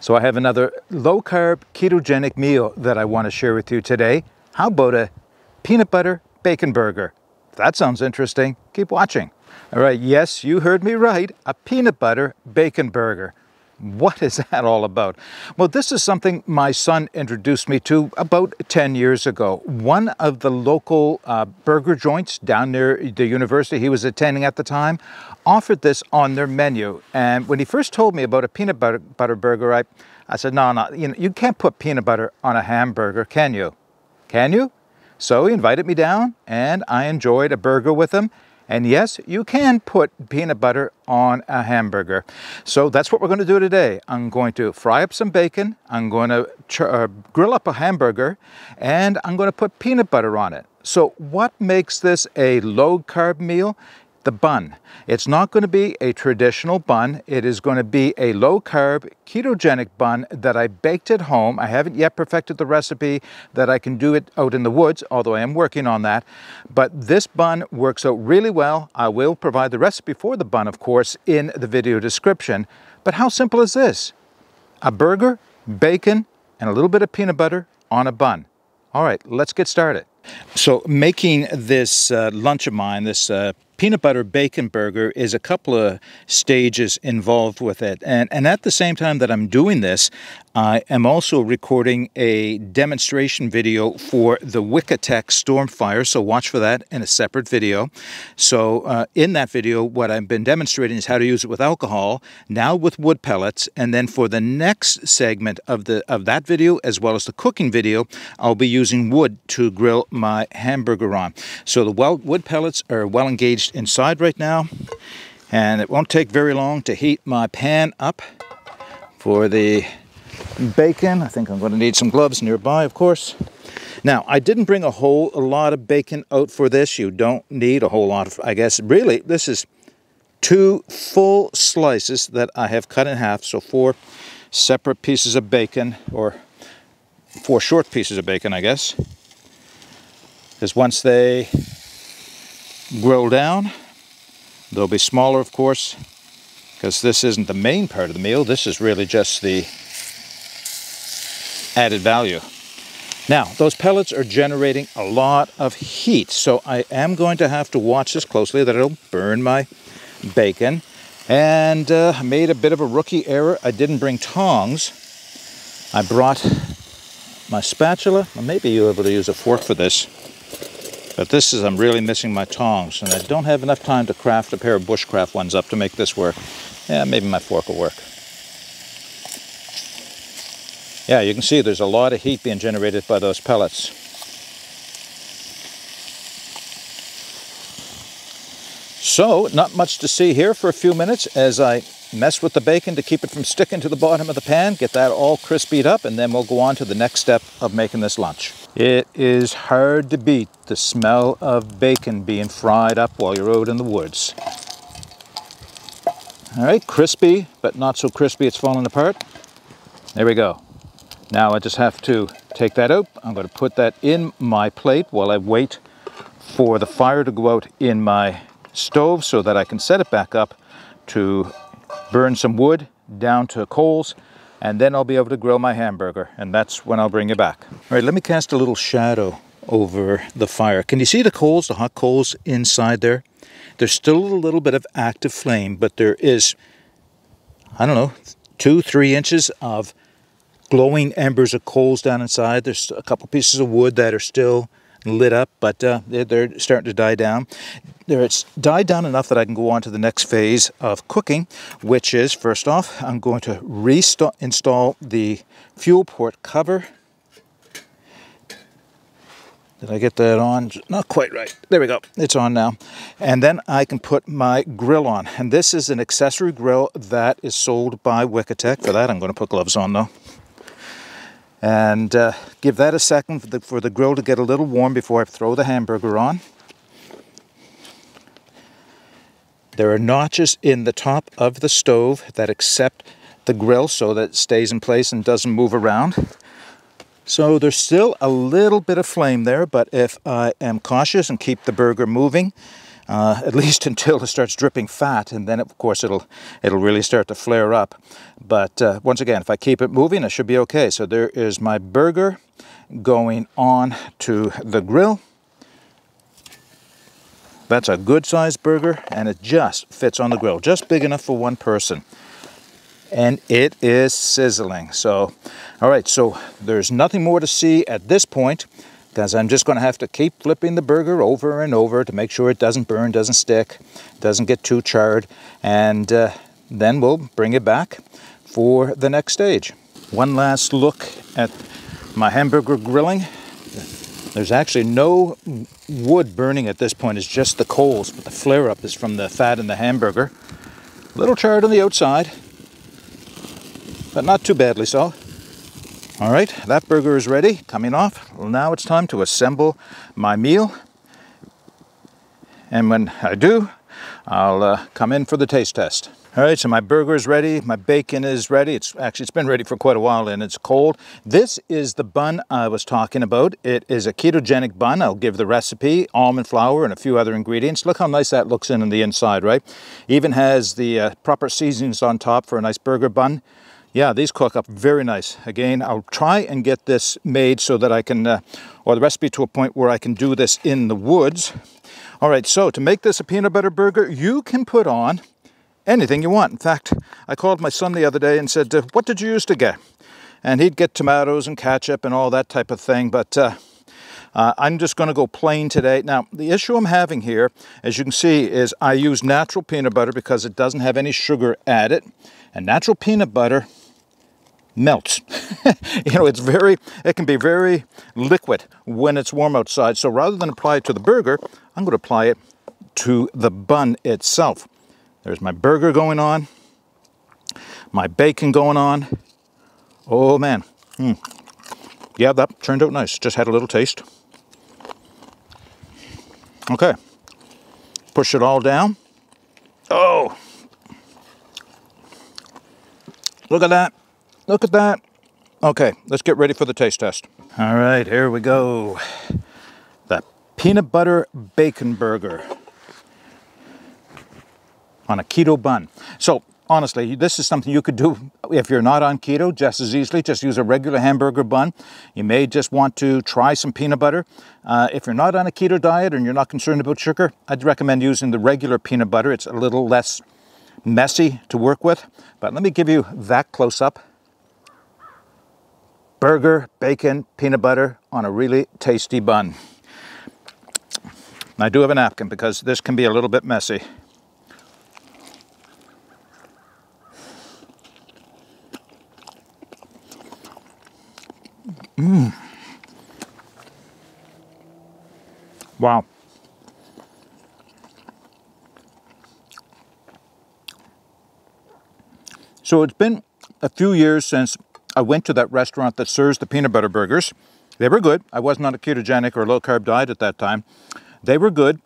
So I have another low-carb ketogenic meal that I want to share with you today. How about a peanut butter bacon burger? If that sounds interesting, keep watching. All right, yes, you heard me right, a peanut butter bacon burger. What is that all about? Well, this is something my son introduced me to about 10 years ago. One of the local burger joints down near the university he was attending at the time offered this on their menu. And when he first told me about a peanut butter burger, I said, no, you can't put peanut butter on a hamburger, can you? Can you? So he invited me down and I enjoyed a burger with him. And yes, you can put peanut butter on a hamburger. So that's what we're going to do today. I'm going to fry up some bacon, I'm going to grill up a hamburger, and I'm going to put peanut butter on it. So what makes this a low-carb meal? The bun. It's not going to be a traditional bun. It is going to be a low-carb ketogenic bun that I baked at home. I haven't yet perfected the recipe that I can do it out in the woods, although I am working on that. But this bun works out really well. I will provide the recipe for the bun, of course, in the video description. But how simple is this? A burger, bacon, and a little bit of peanut butter on a bun. All right, let's get started. So making this lunch of mine, this peanut butter bacon burger, is a couple of stages involved with it. And at the same time that I'm doing this, I am also recording a demonstration video for the WiKaTech StormFire, so watch for that in a separate video. So in that video, what I've been demonstrating is how to use it with alcohol, now with wood pellets, and then for the next segment of that video, as well as the cooking video, I'll be using wood to grill my hamburger on. So the wood pellets are well engaged inside right now, and it won't take very long to heat my pan up for the bacon. I think I'm going to need some gloves nearby, of course. Now, I didn't bring a whole lot of bacon out for this. You don't need a whole lot of, I guess, really, this is 2 full slices that I have cut in half, so 4 separate pieces of bacon, or 4 short pieces of bacon, I guess. Because once they grill down, they'll be smaller, of course, because this isn't the main part of the meal. This is really just the added value. Now, those pellets are generating a lot of heat, so I am going to have to watch this closely, that it'll burn my bacon. And I made a bit of a rookie error. I didn't bring tongs. I brought my spatula. Well, maybe you're able to use a fork for this, but this is, I'm really missing my tongs, and I don't have enough time to craft a pair of bushcraft ones up to make this work. Yeah, maybe my fork will work. Yeah, you can see there's a lot of heat being generated by those pellets. So, not much to see here for a few minutes as I mess with the bacon to keep it from sticking to the bottom of the pan, get that all crispied up, and then we'll go on to the next step of making this lunch. It is hard to beat the smell of bacon being fried up while you're out in the woods. All right, crispy, but not so crispy it's falling apart. There we go. Now I just have to take that out. I'm going to put that in my plate while I wait for the fire to go out in my stove so that I can set it back up to burn some wood down to coals, and then I'll be able to grill my hamburger, and that's when I'll bring you back. All right, let me cast a little shadow over the fire. Can you see the coals, the hot coals inside there? There's still a little bit of active flame, but there is, I don't know, 2-3 inches of glowing embers of coals down inside. There's a couple pieces of wood that are still lit up, but they're starting to die down. It's died down enough that I can go on to the next phase of cooking, which is, first off, I'm going to reinstall the fuel port cover. Did I get that on? Not quite right. There we go. It's on now. And then I can put my grill on. And this is an accessory grill that is sold by WiKaTech. For that, I'm going to put gloves on, though. And give that a second for the grill to get a little warm before I throw the hamburger on. There are notches in the top of the stove that accept the grill so that it stays in place and doesn't move around. So there's still a little bit of flame there, but if I am cautious and keep the burger moving, at least until it starts dripping fat, and then of course it'll really start to flare up. But once again, if I keep it moving, it should be okay. So there is my burger going on to the grill. That's a good sized burger, and it just fits on the grill, just big enough for one person. And it is sizzling. So, all right, so there's nothing more to see at this point, because I'm just going to have to keep flipping the burger over and over to make sure it doesn't burn, doesn't stick, doesn't get too charred, and then we'll bring it back for the next stage. One last look at my hamburger grilling. There's actually no wood burning at this point, it's just the coals, but the flare-up is from the fat in the hamburger. A little charred on the outside, but not too badly so. All right, that burger is ready, coming off. Well, now it's time to assemble my meal. And when I do, I'll come in for the taste test. All right, so my burger is ready, my bacon is ready. It's been ready for quite a while and it's cold. This is the bun I was talking about. It is a ketogenic bun. I'll give the recipe, almond flour and a few other ingredients. Look how nice that looks in on the inside, right? Even has the proper seasonings on top for a nice burger bun. Yeah, these cook up very nice. Again, I'll try and get this made so that I can, or the recipe to a point where I can do this in the woods. All right, so to make this a peanut butter burger, you can put on anything you want. In fact, I called my son the other day and said, what did you used to get? And he'd get tomatoes and ketchup and all that type of thing, but I'm just going to go plain today. Now, the issue I'm having here, as you can see, is I use natural peanut butter because it doesn't have any sugar added, and natural peanut butter melts. You know, it can be very liquid when it's warm outside. So rather than apply it to the burger, I'm going to apply it to the bun itself. There's my burger going on, my bacon going on. Oh man. Yeah, that turned out nice. Just had a little taste. Okay. Push it all down. Oh. Look at that. Look at that. Okay, let's get ready for the taste test. All right, here we go. The peanut butter bacon burger on a keto bun. So honestly, this is something you could do if you're not on keto just as easily. Just use a regular hamburger bun. You may just want to try some peanut butter. If you're not on a keto diet and you're not concerned about sugar, I'd recommend using the regular peanut butter. It's a little less messy to work with. But let me give you that close up. Burger, bacon, peanut butter on a really tasty bun. I do have a napkin because this can be a little bit messy. Wow. So it's been a few years since I went to that restaurant that serves the peanut butter burgers. They were good. I wasn't on a ketogenic or low-carb diet at that time. They were good,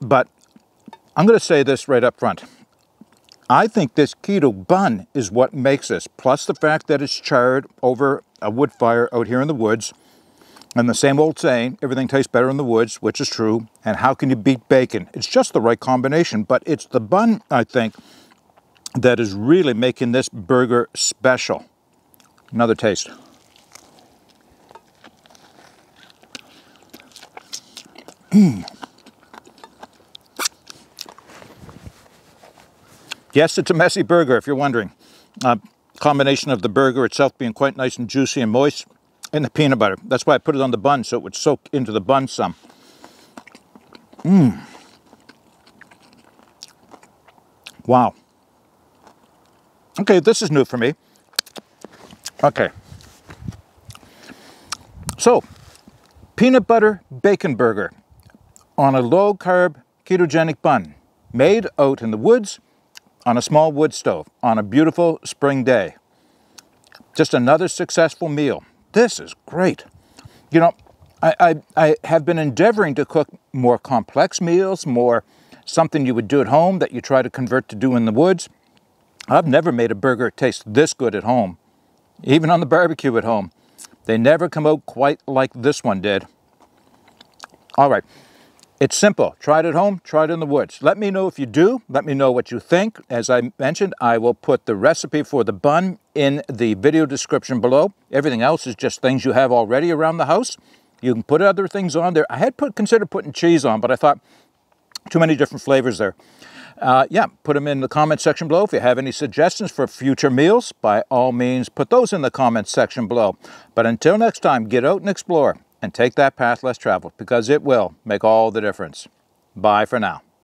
but I'm going to say this right up front. I think this keto bun is what makes this, plus the fact that it's charred over a wood fire out here in the woods. And the same old saying, everything tastes better in the woods, which is true, and how can you beat bacon? It's just the right combination, but it's the bun, I think, that is really making this burger special. Another taste. Yes, it's a messy burger, if you're wondering. Combination of the burger itself being quite nice and juicy and moist, and the peanut butter. That's why I put it on the bun, so it would soak into the bun some. Wow. Okay, this is new for me. Okay, so peanut butter bacon burger on a low-carb ketogenic bun, made out in the woods on a small wood stove on a beautiful spring day. Just another successful meal. This is great. You know, I have been endeavoring to cook more complex meals, more something you would do at home that you try to convert to do in the woods. I've never made a burger taste this good at home. Even on the barbecue at home, they never come out quite like this one did. All right, It's simple. Try it at home, try it in the woods. Let me know if you do. Let me know what you think. As I mentioned, I will put the recipe for the bun in the video description below. Everything else is just things you have already around the house. You can put other things on there. I had considered putting cheese on, but I thought too many different flavors there. Yeah, put them in the comment section below. If you have any suggestions for future meals, by all means, put those in the comment section below. But until next time, get out and explore and take that path less traveled, because it will make all the difference. Bye for now.